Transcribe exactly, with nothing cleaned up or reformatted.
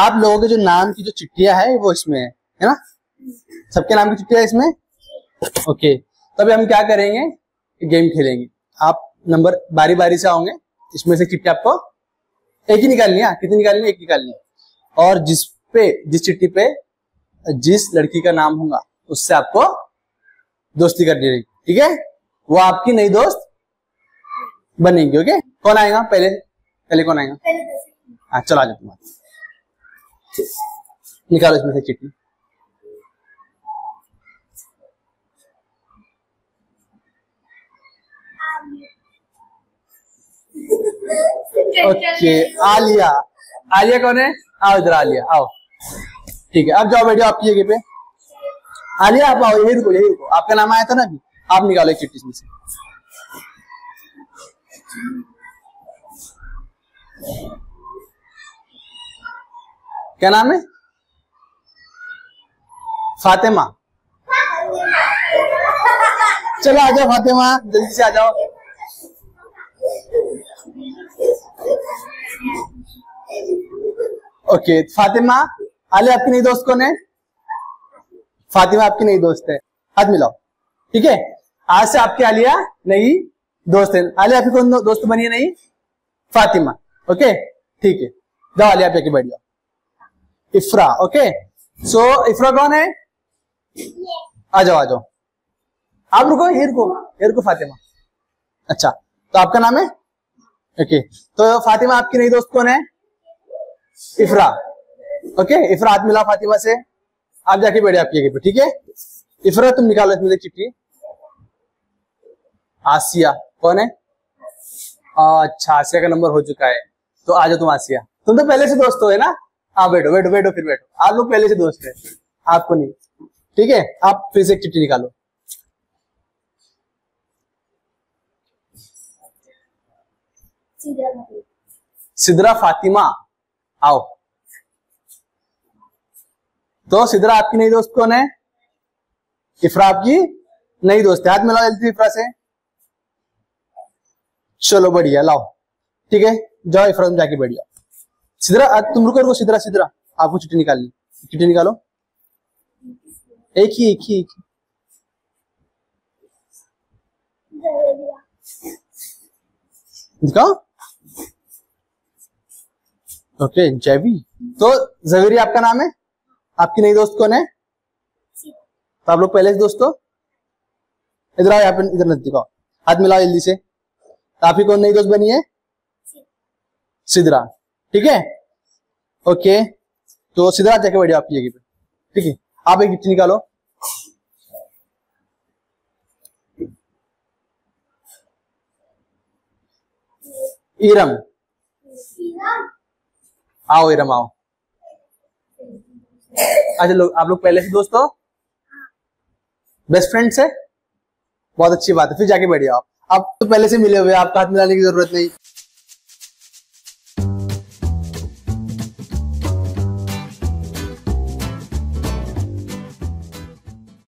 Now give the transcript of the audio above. आप लोगों के जो नाम की जो चिट्ठियां है वो इसमें है, है ना, सबके नाम की चिट्ठियां इसमें। ओके, तभी हम क्या करेंगे, गेम खेलेंगे। आप नंबर बारी बारी से आओगे, इसमें से चिट्ठी आपको एक ही निकालनी है। कितनी निकालनी है? एक निकालनी है। और जिस पे जिस चिट्ठी पे जिस लड़की का नाम होगा उससे आपको दोस्ती करनी रहेगी, ठीक है। वो आपकी नई दोस्त बनेगी। ओके, कौन आएगा पहले? पहले कौन आएगा? हाँ चलो आ जाओ, तुम्हारा निकालो इसमें से चिट्ठी। ओके, आलिया। आलिया कौन है? आओ इधर आलिया, आओ। ठीक है, आप जाओ बैठो आपकी जगह पे। आलिया आप आओ, यही रुको यही रुको, आपका नाम आया था ना अभी। आप निकालो एक चिट्ठी इसमें से। क्या नाम है? फातिमा। चलो आ जाओ फातिमा, जल्दी से आ जाओ। ओके, फातिमा, आलिया आपकी नई दोस्त कौन है? फातिमा आपकी नई दोस्त है। हाथ मिलाओ, ठीक है। आज से आपकी आलिया नई दोस्त है। आलिया आपकी कौन दोस्त बनी है? नई फातिमा। ओके ठीक है, जाओ आलिया आप जाके बैठ जाओ। इफ्रा। ओके, सो इफ्रा कौन है? आ जाओ आ जाओ, आप रुको ये रुको ये रुको फातिमा। अच्छा, तो आपका नाम है? ओके, तो फातिमा आपकी नई दोस्त कौन है? इफ्रा। ओके, इफ्रा हाथ मिला फातिमा से, आप जाके बैठे आपकी जगह पे, ठीक है। इफ्रा तुम निकालो इसमें से चिट्ठी। आसिया कौन है? अच्छा, आसिया का नंबर हो चुका है, तो आ जाओ तुम आसिया। तुम तो पहले से दोस्त हो, है ना? हाँ बैठो बैठो बैठो, फिर बैठो, आप लोग पहले से दोस्त है, आपको नहीं, ठीक है। आप फिर से एक चिट्ठी निकालो। सिदरा फातिमा, आओ। तो सिदरा आपकी नई दोस्त कौन है? इफ्रा आपकी नई दोस्त है। हाथ मिलाओ जल्दी इफ्रा से। चलो बढ़िया, लाओ, ठीक है। जाओ इफ्रा तुम जाके बैठ जाओ। सिदरा तुम रुको रुको, सिदरा सिदरा आपको चिट्ठी निकालनी। चिट्ठी निकालो, एक ही एक ही एक ही निकाओ। ओके, जैवी। तो जवेरी आपका नाम है, आपकी नई दोस्त कौन है? तो आप लोग पहले से दोस्त हो। इधर आओ, यहाँ पे इधर नजदीक आओ, हाथ मिलाओ जल्दी से। तो आपकी कौन नई दोस्त बनी है? सिदरा, ठीक है। ओके, तो सिदरा जाके बैठे आपकी जगह पे, ठीक है। आप एक चिट्ठी निकालो। इरम, आओ इरम आओ। अच्छा लोग, आप लोग पहले से दोस्त हो, बेस्ट फ्रेंड्स है, बहुत अच्छी बात है। फिर जाके बैठ जाओ आप, आप तो पहले से मिले हुए, आपका हाथ मिलाने की जरूरत नहीं।